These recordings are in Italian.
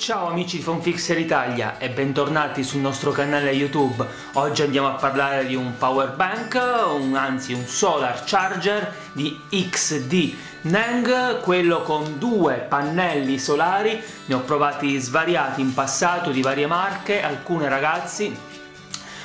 Ciao amici di PhoneFixer Italia e bentornati sul nostro canale YouTube. Oggi andiamo a parlare di un power bank, anzi un solar charger di X-DNENG, quello con due pannelli solari. Ne ho provati svariati in passato di varie marche, alcune ragazzi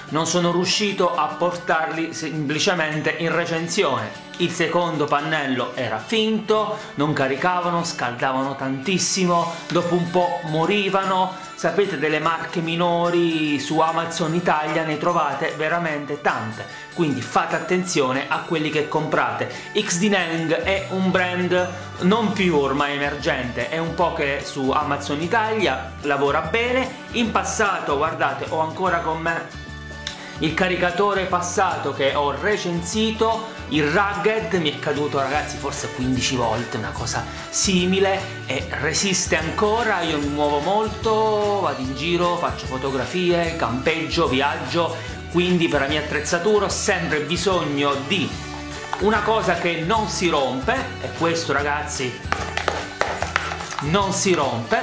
non sono riuscito a portarli semplicemente in recensione. Il secondo pannello era finto, non caricavano, scaldavano tantissimo, dopo un po' morivano. Sapete, delle marche minori su Amazon Italia ne trovate veramente tante, quindi fate attenzione a quelli che comprate. X-DNENG è un brand non più ormai emergente, è un po' che su Amazon Italia lavora bene. In passato, guardate, ho ancora con me il caricatore passato che ho recensito, il Rugged, mi è caduto ragazzi forse 15 volte, una cosa simile, e resiste ancora. Io mi muovo molto, vado in giro, faccio fotografie, campeggio, viaggio, quindi per la mia attrezzatura ho sempre bisogno di una cosa che non si rompe, e questo ragazzi non si rompe,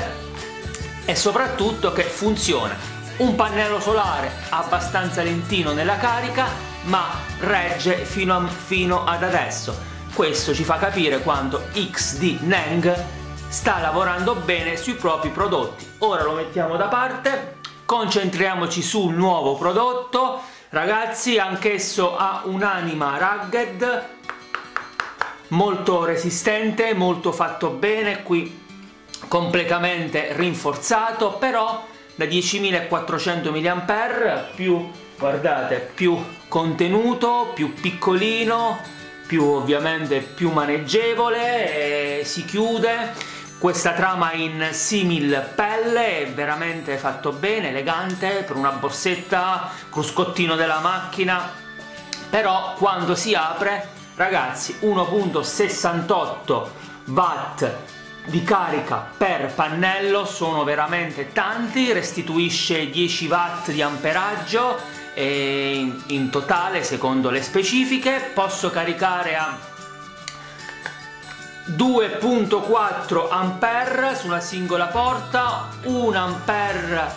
e soprattutto che funziona. Un pannello solare abbastanza lentino nella carica, ma regge fino ad adesso. Questo ci fa capire quanto X-DNENG sta lavorando bene sui propri prodotti. Ora lo mettiamo da parte, concentriamoci sul nuovo prodotto. Ragazzi, anch'esso ha un'anima rugged, molto resistente, molto fatto bene, qui completamente rinforzato, però da 10.400 mAh, più, guardate, più contenuto, più piccolino, più ovviamente più maneggevole, e si chiude. Questa trama in simil pelle è veramente fatto bene, elegante, per una borsetta, cruscottino della macchina. Però quando si apre, ragazzi, 1.68 watt di carica per pannello sono veramente tanti, restituisce 10 watt di amperaggio e in totale secondo le specifiche. Posso caricare a 2.4 ampere su una singola porta, 1,2 ampere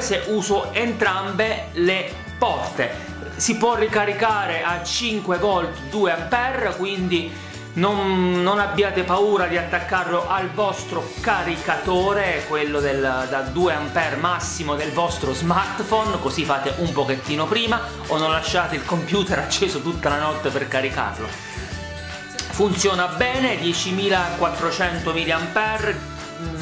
se uso entrambe le porte. Si può ricaricare a 5 volt 2 ampere, quindi non abbiate paura di attaccarlo al vostro caricatore, quello da 2 ampere massimo del vostro smartphone, così fate un pochettino prima o non lasciate il computer acceso tutta la notte per caricarlo. Funziona bene, 10.400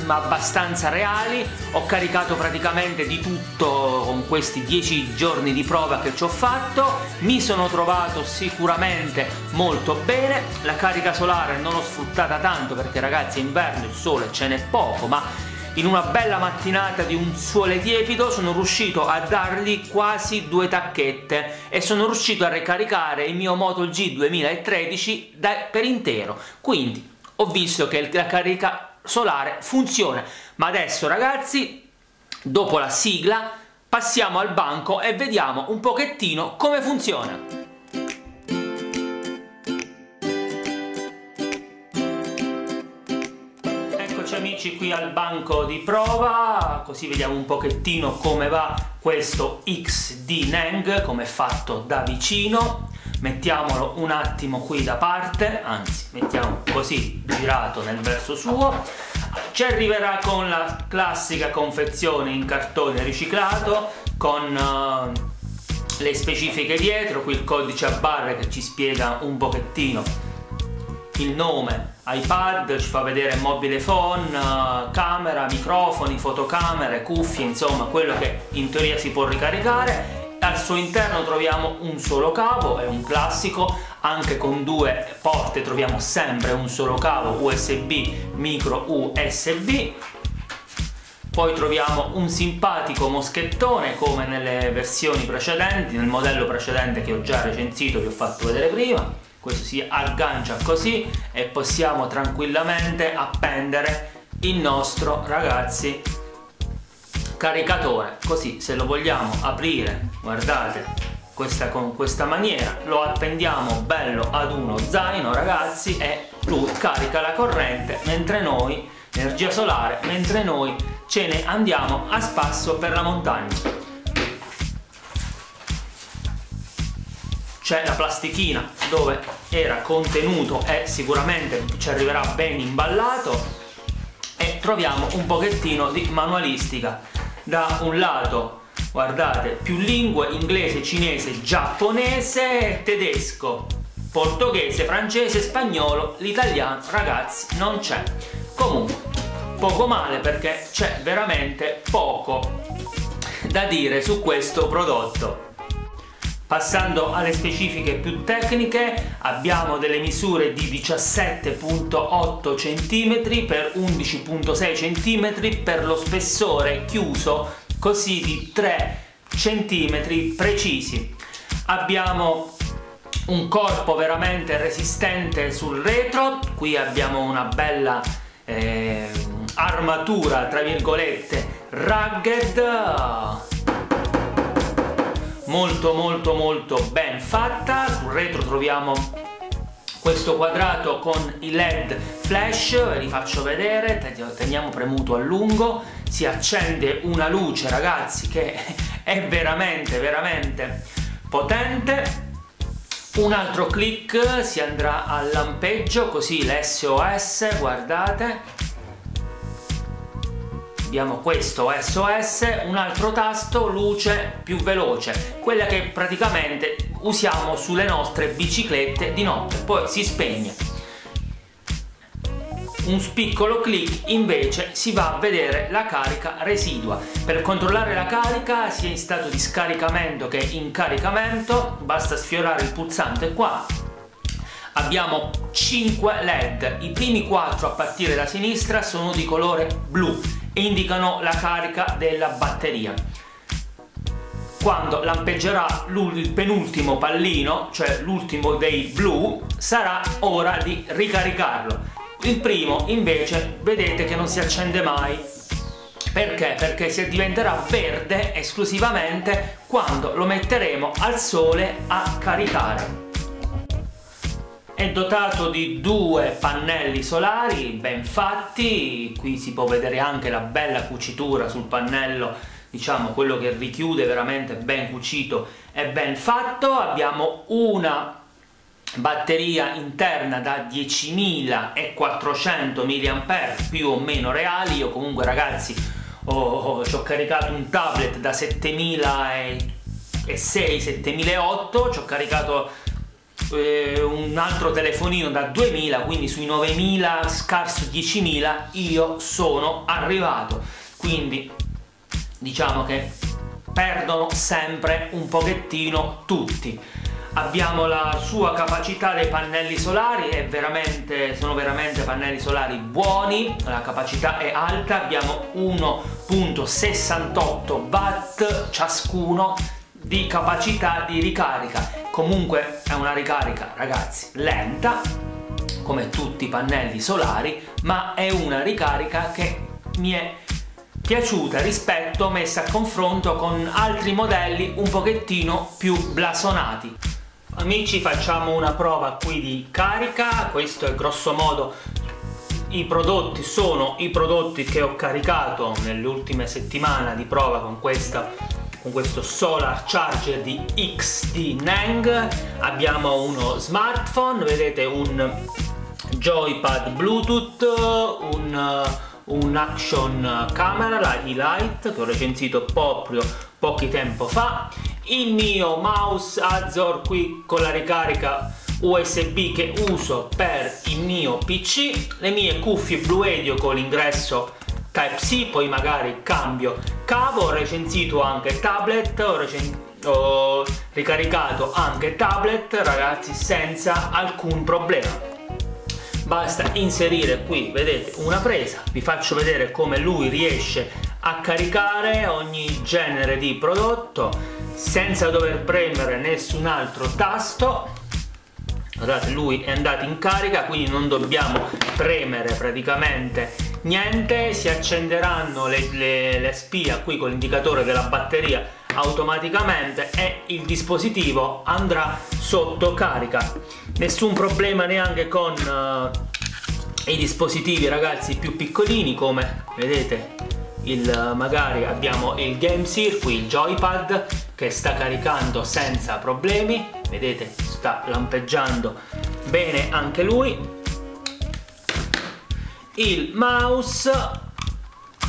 mAh, abbastanza reali. Ho caricato praticamente di tutto con questi 10 giorni di prova che ci ho fatto, mi sono trovato sicuramente molto bene. La carica solare non l'ho sfruttata tanto perché ragazzi è inverno, il sole ce n'è poco, ma in una bella mattinata di un sole tiepido sono riuscito a dargli quasi 2 tacchette e sono riuscito a ricaricare il mio Moto G 2013 per intero, quindi ho visto che la carica solare funziona. Ma adesso ragazzi, dopo la sigla, passiamo al banco e vediamo un pochettino come funziona. Eccoci amici qui al banco di prova, così vediamo un pochettino come va questo X-DNENG, come è fatto da vicino. Mettiamolo un attimo qui da parte, anzi mettiamo così girato nel verso suo. Ci arriverà con la classica confezione in cartone riciclato, con le specifiche dietro, qui il codice a barre che ci spiega un pochettino il nome, iPad, ci fa vedere mobile phone, camera, microfoni, fotocamere, cuffie, insomma quello che in teoria si può ricaricare. Al suo interno troviamo un solo cavo, è un classico, anche con due porte troviamo sempre un solo cavo USB, micro USB. Poi troviamo un simpatico moschettone come nelle versioni precedenti, nel modello precedente che ho già recensito, vi ho fatto vedere prima. Questo si aggancia così e possiamo tranquillamente appendere il nostro, ragazzi, caricatore. Così, se lo vogliamo aprire, guardate, con questa maniera lo appendiamo bello ad uno zaino ragazzi, e lui carica la corrente mentre noi energia solare, mentre noi ce ne andiamo a spasso per la montagna. C'è la plastichina dove era contenuto e sicuramente ci arriverà ben imballato, e troviamo un pochettino di manualistica. Da un lato, guardate, più lingue: inglese, cinese, giapponese, tedesco, portoghese, francese, spagnolo, l'italiano, ragazzi, non c'è. Comunque, poco male, perché c'è veramente poco da dire su questo prodotto. Passando alle specifiche più tecniche, abbiamo delle misure di 17,8 cm per 11,6 cm per lo spessore chiuso, così di 3 cm precisi. Abbiamo un corpo veramente resistente sul retro, qui abbiamo una bella armatura, tra virgolette, rugged, molto ben fatta. Sul retro troviamo questo quadrato con i LED flash, ve li faccio vedere, teniamo premuto a lungo, si accende una luce, ragazzi, che è veramente potente. Un altro click si andrà al lampeggio, così l'SOS, guardate, abbiamo questo SOS, un altro tasto, luce più veloce, quella che praticamente usiamo sulle nostre biciclette di notte, poi si spegne. Un piccolo click invece si va a vedere la carica residua. Per controllare la carica, sia in stato di scaricamento che in caricamento, basta sfiorare il pulsante qua. Abbiamo 5 LED, i primi 4 a partire da sinistra sono di colore blu e indicano la carica della batteria. Quando lampeggerà il penultimo pallino, cioè l'ultimo dei blu, sarà ora di ricaricarlo. Il primo invece vedete che non si accende mai, perché? Perché si diventerà verde esclusivamente quando lo metteremo al sole a caricare. È dotato di 2 pannelli solari ben fatti, qui si può vedere anche la bella cucitura sul pannello, diciamo quello che richiude, veramente ben cucito e ben fatto. Abbiamo una batteria interna da 10.400 mAh più o meno reali. Io comunque, ragazzi, ci ho caricato un tablet da 7.600-7.800, ci ho caricato un altro telefonino da 2000, quindi sui 9000 scarso 10.000 io sono arrivato, quindi diciamo che perdono sempre un pochettino tutti. Abbiamo la sua capacità dei pannelli solari, sono veramente pannelli solari buoni, la capacità è alta, abbiamo 1.68 watt ciascuno di capacità di ricarica. Comunque è una ricarica, ragazzi, lenta come tutti i pannelli solari, ma è una ricarica che mi è piaciuta, rispetto messa a confronto con altri modelli un pochettino più blasonati. Amici, facciamo una prova qui di carica. Questo è grosso modo i prodotti, sono i prodotti che ho caricato nell'ultima settimana di prova con questo solar charger di X-DNENG. Abbiamo uno smartphone, vedete, un joypad bluetooth, un action camera, la E-Lite, che ho recensito proprio pochi tempo fa, il mio mouse Azor qui con la ricarica USB che uso per il mio PC, le mie cuffie Bluedio con l'ingresso Type-C, poi magari cambio cavo. Ho recensito anche tablet, ho ricaricato anche tablet, ragazzi, senza alcun problema. Basta inserire qui, vedete, una presa, vi faccio vedere come lui riesce a caricare ogni genere di prodotto senza dover premere nessun altro tasto. Guardate, lui è andato in carica, quindi non dobbiamo premere praticamente niente, si accenderanno le spia qui con l'indicatore della batteria automaticamente e il dispositivo andrà sotto carica. Nessun problema neanche con i dispositivi ragazzi più piccolini, come vedete magari abbiamo il GameSir, qui il joypad che sta caricando senza problemi, vedete sta lampeggiando bene anche lui, il mouse,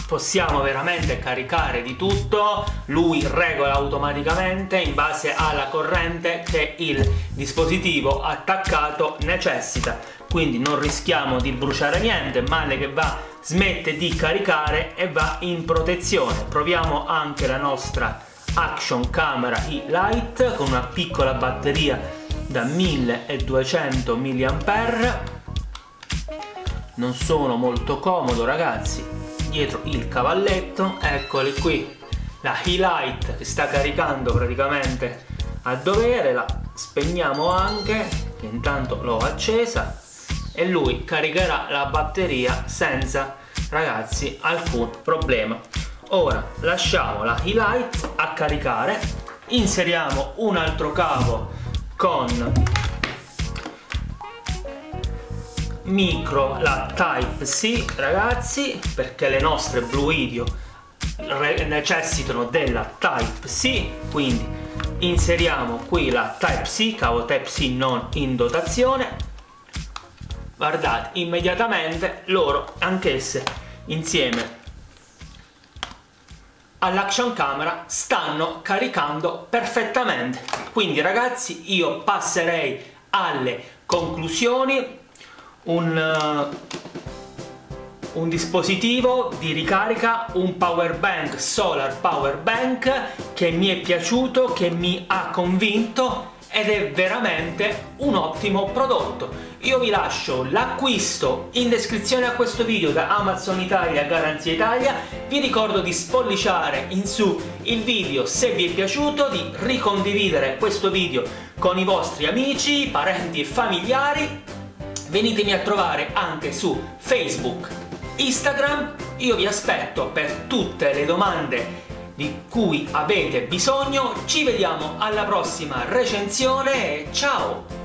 possiamo veramente caricare di tutto, lui regola automaticamente in base alla corrente che il dispositivo attaccato necessita, quindi non rischiamo di bruciare niente, male che va smette di caricare e va in protezione. Proviamo anche la nostra action camera E-Lite con una piccola batteria da 1200 mAh, non sono molto comodo ragazzi. Dietro il cavalletto, eccole qui la E-Lite che sta caricando praticamente a dovere, la spegniamo anche che intanto l'ho accesa e lui caricherà la batteria senza ragazzi alcun problema. Ora lasciamo la E-Lite a caricare, inseriamo un altro cavo con micro, la Type-C ragazzi, perché le nostre Bluedio necessitano della Type-C, quindi inseriamo qui la Type-C, cavo Type-C non in dotazione, guardate immediatamente loro anch'esse insieme all'action camera stanno caricando perfettamente. Quindi ragazzi io passerei alle conclusioni. Un dispositivo di ricarica, un power bank, solar power bank, che mi è piaciuto, che mi ha convinto ed è veramente un ottimo prodotto. Io vi lascio l'acquisto in descrizione a questo video da Amazon Italia Garanzia Italia, vi ricordo di spolliciare in su il video se vi è piaciuto, di ricondividere questo video con i vostri amici, parenti e familiari. Venitemi a trovare anche su Facebook, Instagram, io vi aspetto per tutte le domande di cui avete bisogno, ci vediamo alla prossima recensione, ciao!